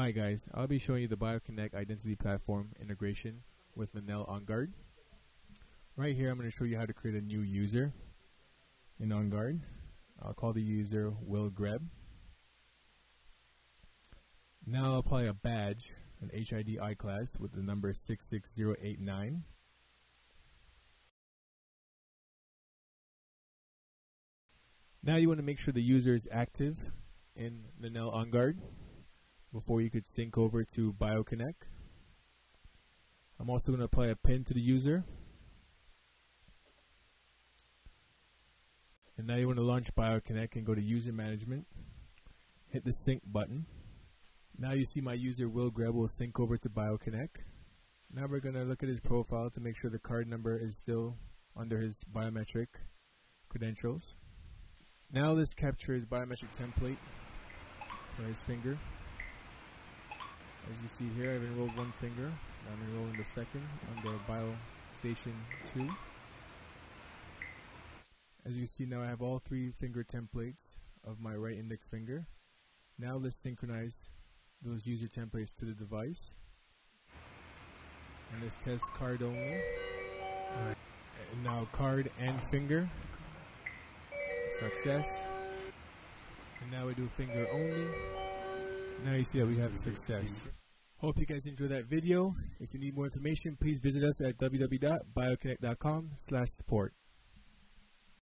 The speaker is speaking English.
Hi guys, I'll be showing you the BioConnect Identity Platform integration with Lenel OnGuard. Right here I'm going to show you how to create a new user in OnGuard. I'll call the user Will Greb. Now I'll apply a badge, an HID iClass with the number 66089. Now you want to make sure the user is active in Lenel OnGuard before you could sync over to BioConnect. I'm also going to apply a pin to the user. And now you want to launch BioConnect and go to user management. Hit the sync button. Now you see my user Will Greb will sync over to BioConnect. Now we're going to look at his profile to make sure the card number is still under his biometric credentials. Now let's capture his biometric template for his finger. As you see here, I've enrolled one finger. Now I'm enrolling the second on the BioStation 2. As you see now, I have all three finger templates of my right index finger. Now let's synchronize those user templates to the device. And let's test card only. And now card and finger. Success. And now we do finger only. Now you see that we have success. Hope you guys enjoyed that video. If you need more information, please visit us at www.bioconnect.com/support.